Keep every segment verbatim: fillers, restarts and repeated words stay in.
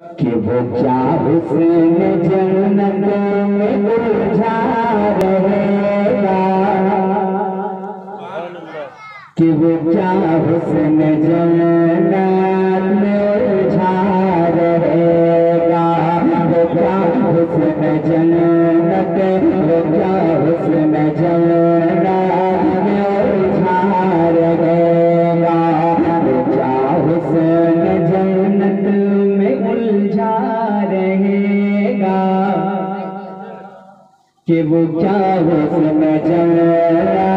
कि वो चाह हुसैन जन्नत में उलझा रहेगा, कि वो चाह हुसैन जन्नत में उलझा रहेगा, वो चाह हुसैन जन्नत, वो चाह हुसैन जन्नत में उलझा रहेगा, वो चाह हुसैन जन्नत उलझा रहेगा, कि वो चाह हुसैन जन्नत में उलझा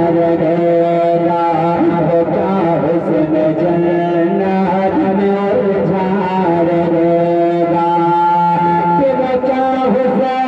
रहेगा, वो चाह हुसैन जन्नत में उलझा रहेगा, कि वो चाह हुसैन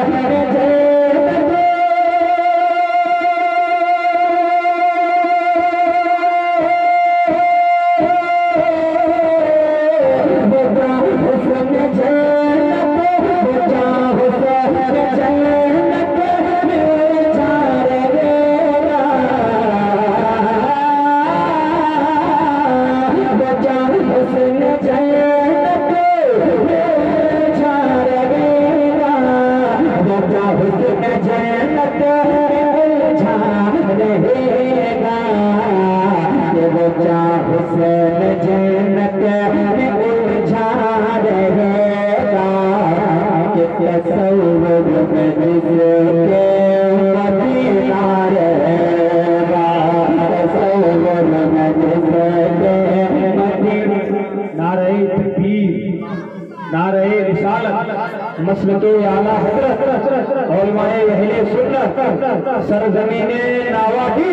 सरजमीने नावाडी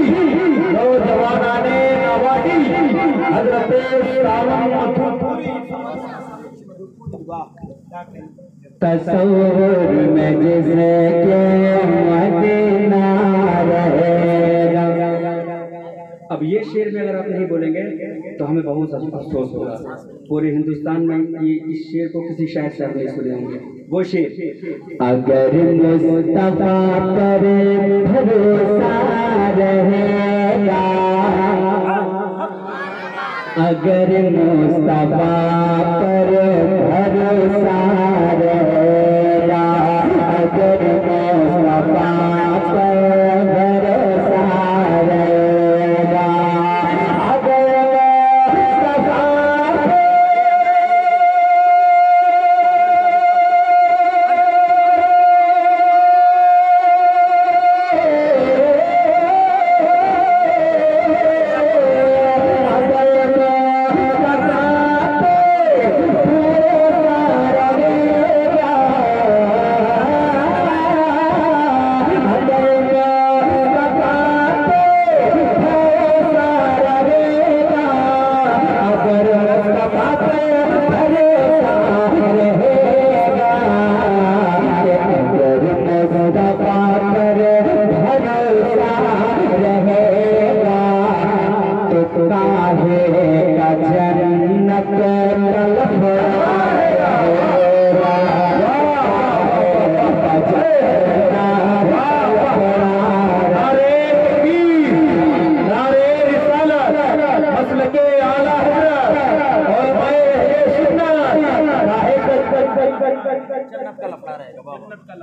नौजवानाने नावाडी हजरत सावन मधुपुरी तस्वीर में जिसने के मदीना रहेगा। अब ये शेर में अगर आप नहीं बोलेंगे तो हमें बहुत अफसोस होगा। पूरे हिंदुस्तान में ये इस शेर को किसी शायर से आप नहीं सुने होंगे। वो शेर अगर मुस्तफा पर भरोसा रहेगा, अगर मुस्तफा पर भरोसा रहेगा, अगर मुस्तफा पर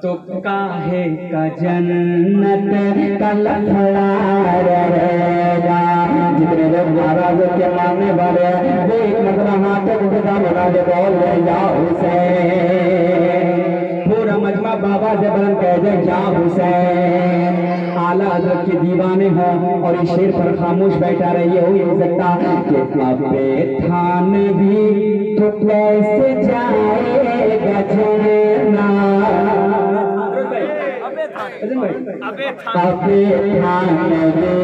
तो काहे का जन्नत का लफड़ा रहेगा। जितने लोग महाराज के मानने वाले हैं वो एक मतलब हाथ उठा बना दे बोल या हुसैन, पूरा मजमा बाबा से बुलंद कह दे या हुसैन। आला हजरत के दीवाने हो और इस शेर पर खामोश बैठा रहिए, हो ये सकता कि अपने थान भी तो कैसे जाएगा जन्नत, अबे थान दे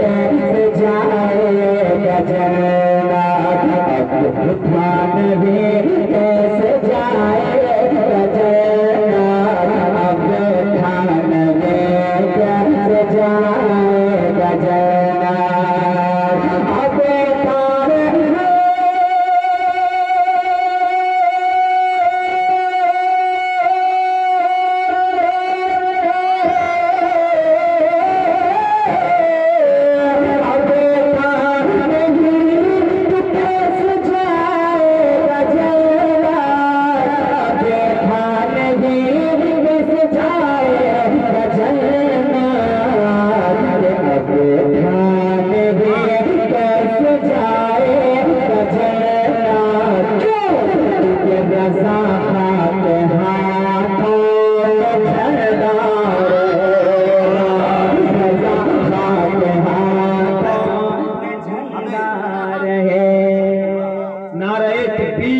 कैसे जाएगा जन्नत, अबे थान दे कैसे जाएगा जन्नत, अबे थान दे कैसे जाएगा जन्नत, अबे जन्नत थे भी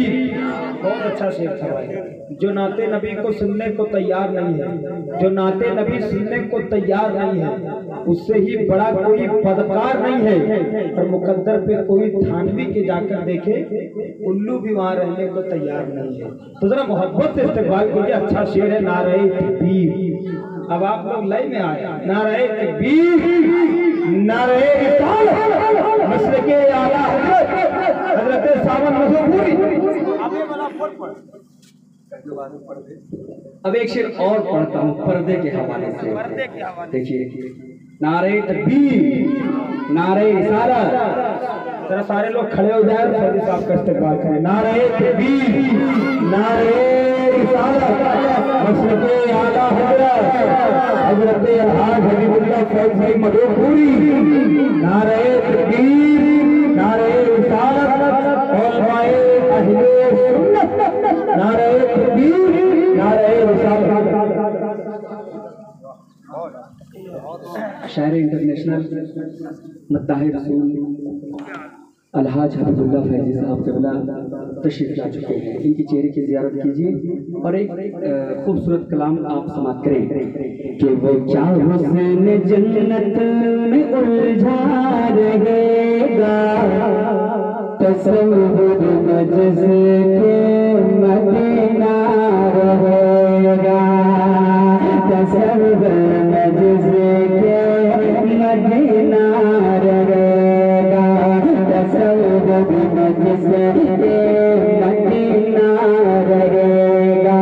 बहुत अच्छा शेर था भाई। जो नाते नबी को सुनने को तैयार नहीं है, जो नाते नबी सुनने को तैयार नहीं है, उससे ही बड़ा कोई पदकार नहीं है। और मुकद्दर पे कोई थानवी के जाकर देखे, उल्लू भी वहाँ रहने को तैयार नहीं है। तो जरा मोहब्बत से इस्तेमाल कीजिए। अच्छा शेर है नारे तकबीर। अब आप लोग लय में आए। नारे तकबीर, नारे रिसालत के आला हजरत सावन मधुपुरी। अब एक शेर और पढ़ता हूँ पर्दे के हवाले से। देखिए नारे तकबीर, नारे रिसालत। जरा सारे लोग खड़े हो जाए, फौजी साहब का इस्तेमाल करें। नारे तकबीर, नारे रिसालत। मशरक़े आला हज़रत फौजी मधुपुरी। नारे तकबीर, नारे रिसालत। और नारे तकबीर, नारे रिसालत। शायर इंटरनेशनल मत्ताहिर अलहाज हफीजुल्लाह फैजी साहब क़िबला तशरीफ़ ला चुके हैं। इनकी चेहरे की ज़ियारत कीजिए और एक खूबसूरत कलाम आप समाप्त करें कि वो क्या हुसैन जन्नत में उलझा रहेगा, तसव्वुर मजज़ के मदीना रहेगा, तसव्वुर मजज़ के मदीना रहेगा, तसव्वुर मजज़ के मदीना रहेगा।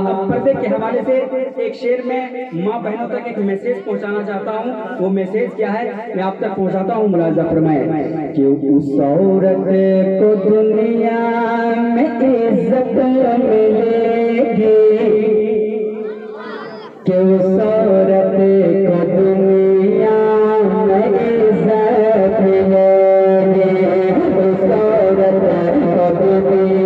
अब पर्दे के हवाले से एक शेर में माँ बहनों तक एक मैसेज पहुंचाना चाहता हूं। वो मैसेज क्या है मैं आप तक पहुंचाता हूं। मुलाजा फरमाए कि उस औरत को दुनिया में इज्जत मिलेगी, कि उस औरत को दुनिया में इज्जत मिलेगी, उस औरत को दुनिया में इज्जत मिलेगी।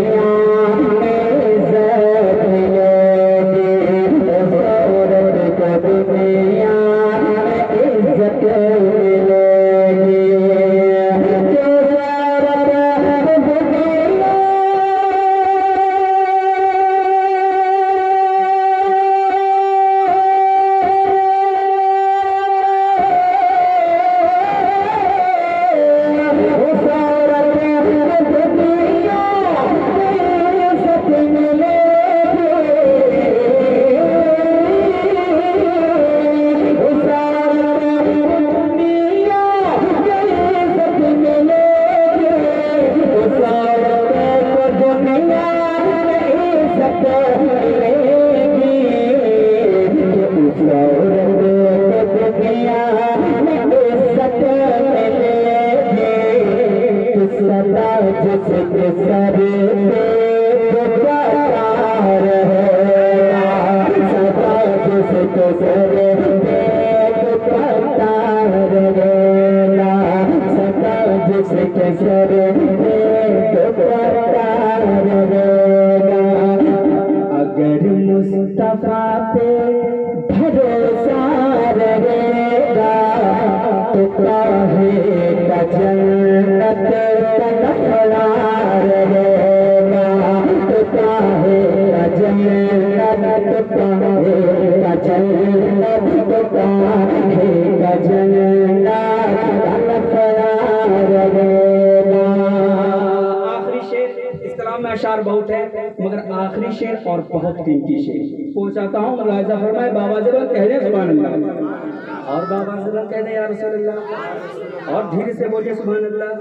अगर मुस्तफा पे भरोसा रहेगा तो काहे का जन्नत का नखरा रहेगा, तो काहे का जन्नत, काहे का जन्नत, तो काहे का जन्नत का नखरा रहेगा। आखिरी शेर इस कलाम में अशार बहुत है मगर आखिरी शेर और बहुत कीमती शेर पहुंचाता हूँ। मुलाजा फरमाए। बाबा जरा कह रहे सुभान अल्लाह, और बाबा जरा कह रहे या रसूल अल्लाह, और धीरे से बोलिए सुभान अल्लाह।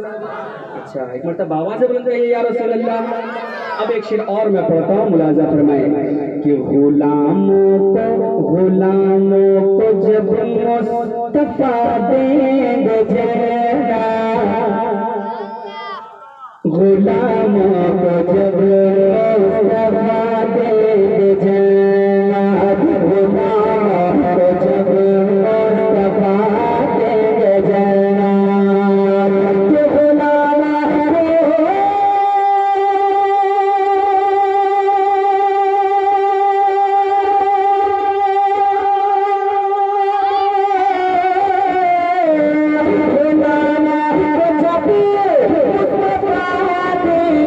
अच्छा एक मतलब बाबा से बोलते हैं या रसूल अल्लाह। अब एक शेर और मैं पढ़ता हूँ। मुलाजा फरमाए कि गुलामों को गुलामों को जब मुस्तफा देंगे जन्नत, गुलामों को जब मुस्तफा देंगे जन्नत, गुलामों को जब मुस्तफा देंगे जन्नत।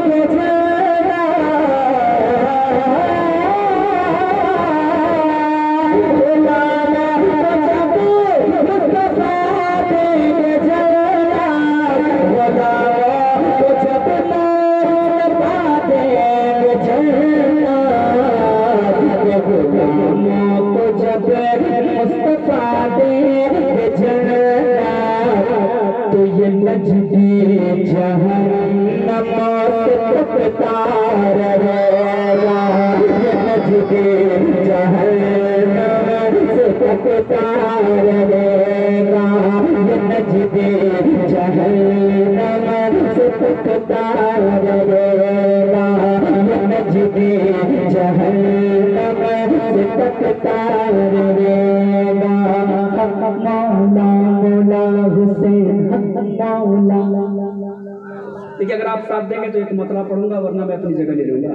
Let's go. मुझके जहन्नम से तपता रहेगा, मुझके जहन्नम से तपता रहेगा, मुझके जहन्नम से तपता रहेगा, मुझके जहन्नम से तपता रहेगा। मौलाना गुलाम हुसैन देखिए, अगर आप साथ देंगे तो एक मतला पढ़ूंगा, वरना मैं अपनी जगह ले लूंगा।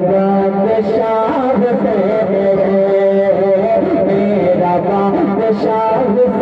शाह से मेरा बादशाह।